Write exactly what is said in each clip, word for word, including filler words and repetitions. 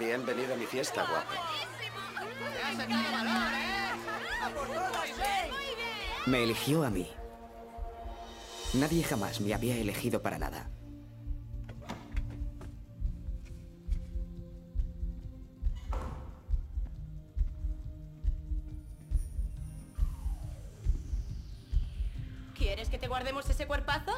Bienvenido a mi fiesta, guapo. ¡Te has sacado valor, eh! ¡A por todas, eh! Me eligió a mí. Nadie jamás me había elegido para nada. ¿Quieres que te guardemos ese cuerpazo?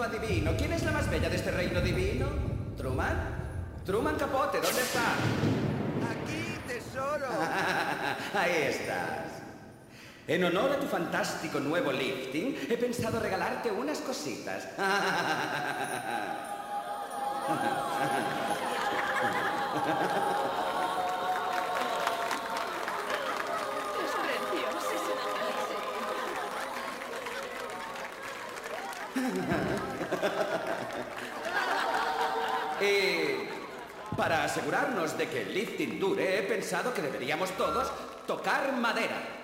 Adivino. ¿Quién es la más bella de este reino divino? ¿Truman? Truman Capote, ¿dónde está? Aquí, tesoro. Ahí estás. En honor a tu fantástico nuevo lifting, he pensado regalarte unas cositas. Y para asegurarnos de que el lifting dure, he pensado que deberíamos todos tocar madera.